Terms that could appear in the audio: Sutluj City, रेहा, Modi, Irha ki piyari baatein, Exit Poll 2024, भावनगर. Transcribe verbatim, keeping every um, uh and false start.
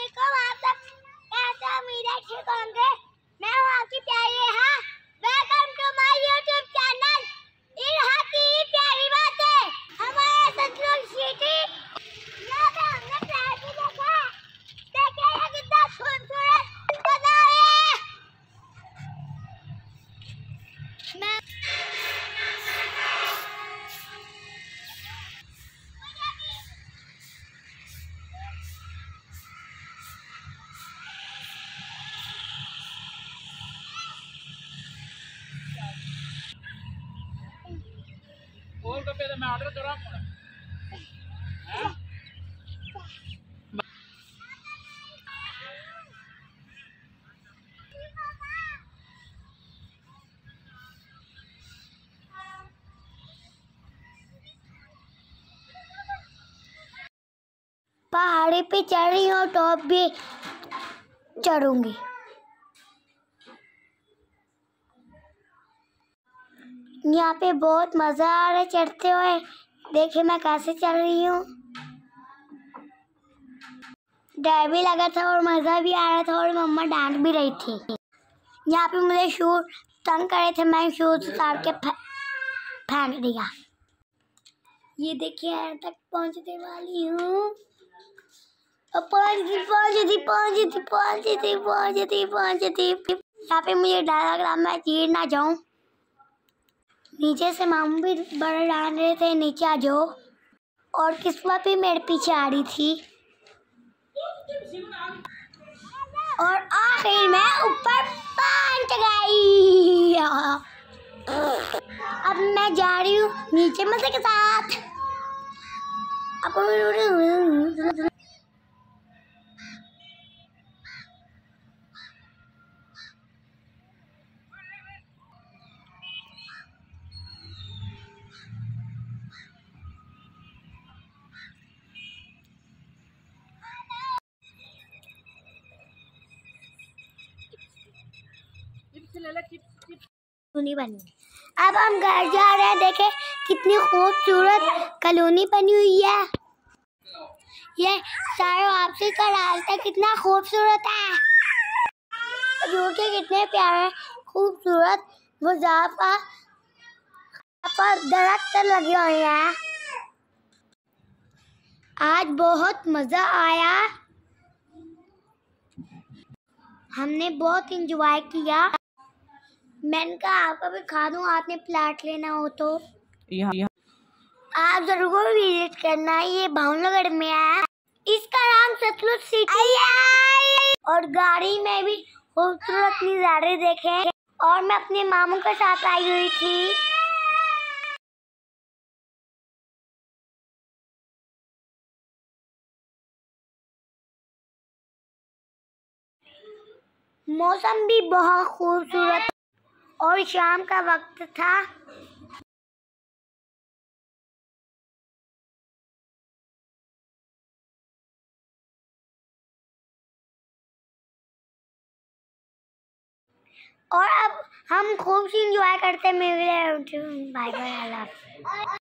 देखो आप सब कैसा मेरा ठीक होंगे। मैं हूं आपकी प्यारी रेहा। Welcome to my YouTube channel रेहा की प्यारी बातें। हमारे सतलुज सिटी यहाँ पे हमने प्यार भी देखा है। देखिए ये कितना खूबसूरत बना है। मैं मैं ऑर्डर कर रहा हूँ। पहाड़ी पे चढ़ी हूँ, टॉप भी चढ़ूंगी। यहाँ पे बहुत मजा आ रहा है चढ़ते हुए। देखिए मैं कैसे चल रही हूँ। डर भी लगा था और मजा भी आ रहा था और मम्मा डांट भी रही थी। यहाँ पे मुझे शूज तंग करे थे, मैं शूज उतार के फेंक दिया। ये देखिए यहाँ तक पहुँचने वाली हूँ। पहुँचती पहुँचती पहुँचती पहुँचती पहुँचती पहुँचती। यहाँ पे मुझे डर लग रहा मैं गिर ना जाऊँ। नीचे से मामू भी बड़ा डांट रहे थे नीचे आ जाओ, और किस्मत भी मेरे पीछे आ रही थी। और आखिर मैं ऊपर पहुंच गई। अब मैं जा रही हूँ नीचे मजे के साथ। अब कलोनी बनी। अब हम घर जा रहे हैं। देखे कितनी खूबसूरत कलोनी बनी हुई है। ये सारे वापसी का रास्ता कितना खूबसूरत है। जो कि कितने प्यारे खूबसूरत मुजाफा पर दरख्त लगे हुए हैं। आज बहुत मजा आया, हमने बहुत इंजॉय किया। मैंने कहा आपका भी खा दूँ, आपने प्लाट लेना हो तो यहाँ आप जरूर विजिट करना। ये भावनगर में है, इसका नाम सतलुज सिटी है। और गाड़ी में भी खूबसूरत नज़ारे देखे। और मैं अपने मामू के साथ आई हुई थी। मौसम भी बहुत खूबसूरत और शाम का वक्त था। और अब हम खूब इंजॉय करते। मेरे बाय बाय।